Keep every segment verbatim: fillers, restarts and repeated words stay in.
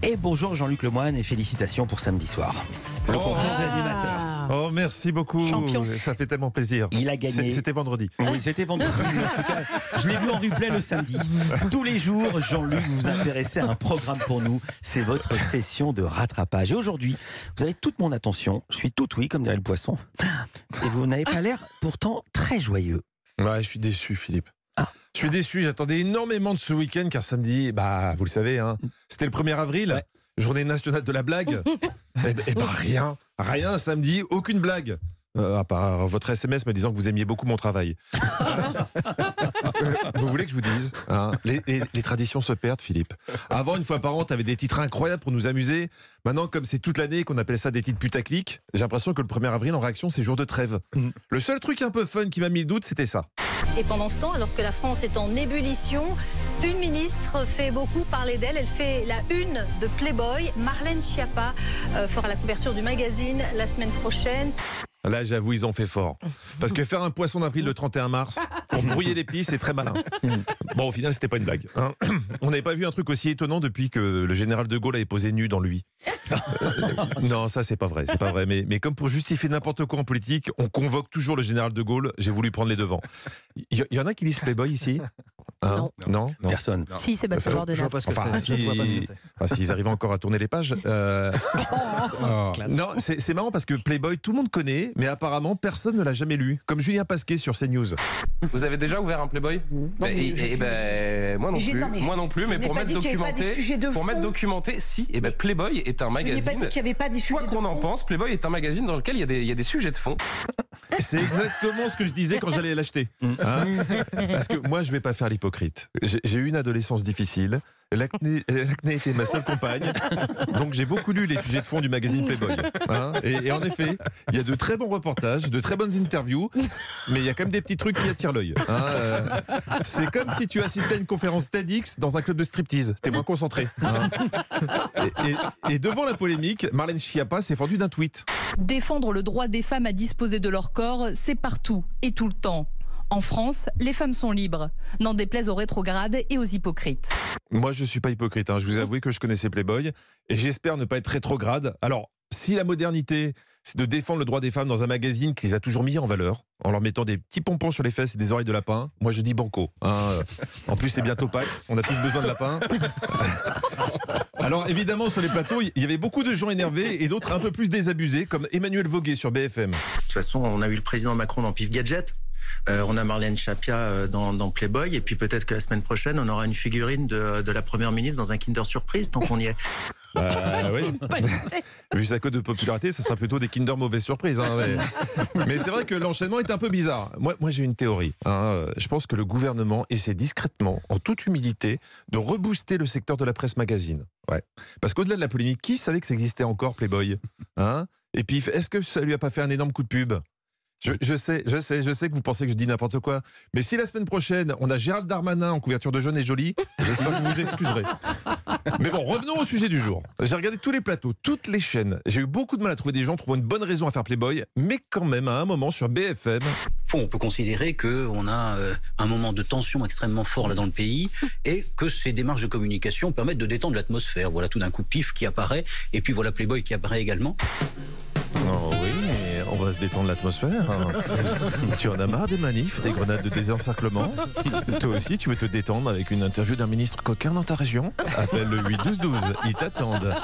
Et bonjour Jean-Luc Lemoine et félicitations pour samedi soir. Le oh, concours ah. d'animateur. Oh, merci beaucoup. Champion. Ça fait tellement plaisir. Il a gagné. C'était vendredi. Oui, c'était vendredi. En tout cas, je l'ai vu en replay le samedi. Tous les jours, Jean-Luc, vous vous intéressez à un programme pour nous. C'est votre session de rattrapage. Et aujourd'hui, vous avez toute mon attention. Je suis tout oui, comme dirait le poisson. Et vous n'avez pas l'air pourtant très joyeux. Ouais, je suis déçu, Philippe. Ah. Je suis déçu. J'attendais énormément de ce week-end car samedi, bah, vous le savez, hein, c'était le premier avril. Ouais. Journée nationale de la blague. Eh bien, bah, rien. Rien samedi, aucune blague. Euh, à part votre S M S me disant que vous aimiez beaucoup mon travail. Vous voulez que je vous dise hein, les, les, les traditions se perdent, Philippe. Avant, une fois par an, t'avais des titres incroyables pour nous amuser. Maintenant, comme c'est toute l'année qu'on appelle ça des titres putaclic, j'ai l'impression que le premier avril, en réaction, c'est jour de trêve. Mmh. Le seul truc un peu fun qui m'a mis le doute, c'était ça. Et pendant ce temps, alors que la France est en ébullition, une ministre fait beaucoup parler d'elle. Elle fait la une de Playboy. Marlène Schiappa euh, fera la couverture du magazine la semaine prochaine. Là, j'avoue, ils ont fait fort. Parce que faire un poisson d'avril le trente et un mars, pour brouiller les pistes, c'est très malin. Bon, au final, c'était pas une blague. Hein. On n'avait pas vu un truc aussi étonnant depuis que le général de Gaulle avait posé nu dans lui. Euh, non, ça, c'est pas vrai. C'est pas vrai. Mais, mais comme pour justifier n'importe quoi en politique, on convoque toujours le général de Gaulle. J'ai voulu prendre les devants. Il y, y en a qui lisent Playboy ici hein? non. Non, non. Personne. Non. Si, c'est pas ce genre de gens. Enfin, s'ils si, enfin, si arrivent encore à tourner les pages. Euh... Oh. Non, c'est marrant parce que Playboy, tout le monde connaît. Mais apparemment, personne ne l'a jamais lu. Comme Julien Pasquet sur CNews. Vous avez déjà ouvert un Playboy ? Non, bah, et, et, et ben, moi non plus. Non, mais moi non plus, mais pour mettre documenté, pour mettre documenté, si. Et ben, Playboy est un magazine. Je n'ai pas dit qu'il n'y avait pas des sujets de fond. Quoi qu'on en pense, Playboy est un magazine dans lequel il y a des, il y a des sujets de fond. C'est exactement ce que je disais quand j'allais l'acheter. Hein ? Parce que moi, je ne vais pas faire l'hypocrite. J'ai eu une adolescence difficile. L'acné était ma seule compagne, donc j'ai beaucoup lu les sujets de fond du magazine Playboy. Hein, et, et en effet, il y a de très bons reportages, de très bonnes interviews, mais il y a quand même des petits trucs qui attirent l'œil. Hein, euh, c'est comme si tu assistais à une conférence TEDx dans un club de striptease, t'es moins concentré. Hein. Et, et, et devant la polémique, Marlène Schiappa s'est fendue d'un tweet. Défendre le droit des femmes à disposer de leur corps, c'est partout et tout le temps. En France, les femmes sont libres. N'en déplaise aux rétrogrades et aux hypocrites. Moi, je ne suis pas hypocrite. Hein. Je vous avoue que je connaissais Playboy et j'espère ne pas être rétrograde. Alors, si la modernité, c'est de défendre le droit des femmes dans un magazine qui les a toujours mis en valeur, en leur mettant des petits pompons sur les fesses et des oreilles de lapin, moi, je dis banco. Hein. En plus, c'est bientôt Pâques. On a tous besoin de lapin. Alors, évidemment, sur les plateaux, il y avait beaucoup de gens énervés et d'autres un peu plus désabusés, comme Emmanuel Voguet sur B F M. De toute façon, on a eu le président Macron dans Pif Gadget. Euh, on a Marlène Schiappa dans, dans Playboy et puis peut-être que la semaine prochaine on aura une figurine de, de la première ministre dans un Kinder Surprise tant qu'on y est. Euh, oui. Vu sa cote de popularité, ça sera plutôt des Kinder Mauvais Surprise. Hein, mais mais c'est vrai que l'enchaînement est un peu bizarre. Moi, moi j'ai une théorie. Hein. Je pense que le gouvernement essaie discrètement, en toute humilité, de rebooster le secteur de la presse magazine. Ouais. Parce qu'au-delà de la polémique, qui savait que ça existait encore Playboy hein? Et puis, est-ce que ça lui a pas fait un énorme coup de pub? Je, je sais, je sais, je sais que vous pensez que je dis n'importe quoi. Mais si la semaine prochaine, on a Gérald Darmanin en couverture de Jaune et Jolie, j'espère que vous vous excuserez. Mais bon, revenons au sujet du jour. J'ai regardé tous les plateaux, toutes les chaînes. J'ai eu beaucoup de mal à trouver des gens trouvant une bonne raison à faire Playboy. Mais quand même, à un moment, sur B F M... On peut considérer qu'on a un moment de tension extrêmement fort là dans le pays et que ces démarches de communication permettent de détendre l'atmosphère. Voilà tout d'un coup Pif qui apparaît et puis voilà Playboy qui apparaît également. Oh oui, on va se détendre l'atmosphère. Tu en as marre des manifs, des grenades de désencerclement. Toi aussi, tu veux te détendre avec une interview d'un ministre coquin dans ta région? Appelle le huit douze douze, ils t'attendent.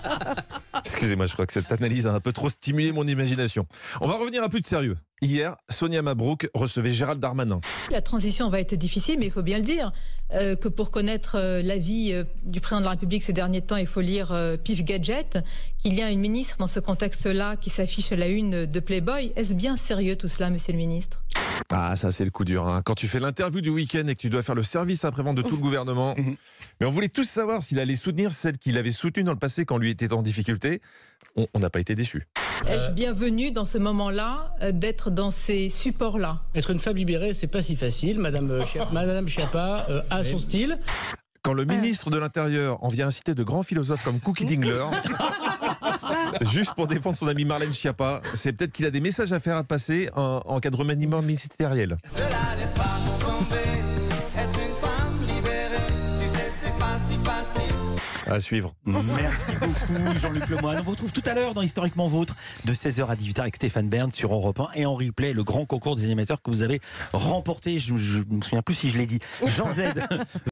Excusez-moi, je crois que cette analyse a un peu trop stimulé mon imagination. On va revenir à plus de sérieux. Hier, Sonia Mabrouk recevait Gérald Darmanin. La transition va être difficile, mais il faut bien le dire, euh, que pour connaître euh, l'avis euh, du président de la République ces derniers temps, il faut lire euh, Pif Gadget, qu'il y a une ministre dans ce contexte-là qui s'affiche à la une de Playboy. Est-ce bien sérieux tout cela, monsieur le ministre ? Ah, ça c'est le coup dur. Hein. Quand tu fais l'interview du week-end et que tu dois faire le service après-vente de tout le gouvernement, mais on voulait tous savoir s'il allait soutenir celle qu'il avait soutenue dans le passé quand lui était en difficulté. On n'a pas été déçus. Est-ce bienvenu dans ce moment-là euh, d'être dans ces supports-là? Être une femme libérée, c'est pas si facile. Madame, euh, Chia, Madame Schiappa euh, a son style. Quand le ministre de l'Intérieur en vient inciter de grands philosophes comme Cookie Dingler, juste pour défendre son ami Marlène Schiappa, c'est peut-être qu'il a des messages à faire à passer en, en cas de remaniement ministériel. Ne la laisse pas tomber, être une femme libérée, tu sais, c'est pas si facile. À suivre. Merci beaucoup Jean-Luc Lemoine. On vous retrouve tout à l'heure dans Historiquement Vôtre de seize heures à dix-huit heures avec Stéphane Bern sur Europe un et en replay le grand concours des animateurs que vous avez remporté. Je ne me souviens plus si je l'ai dit. Jean Z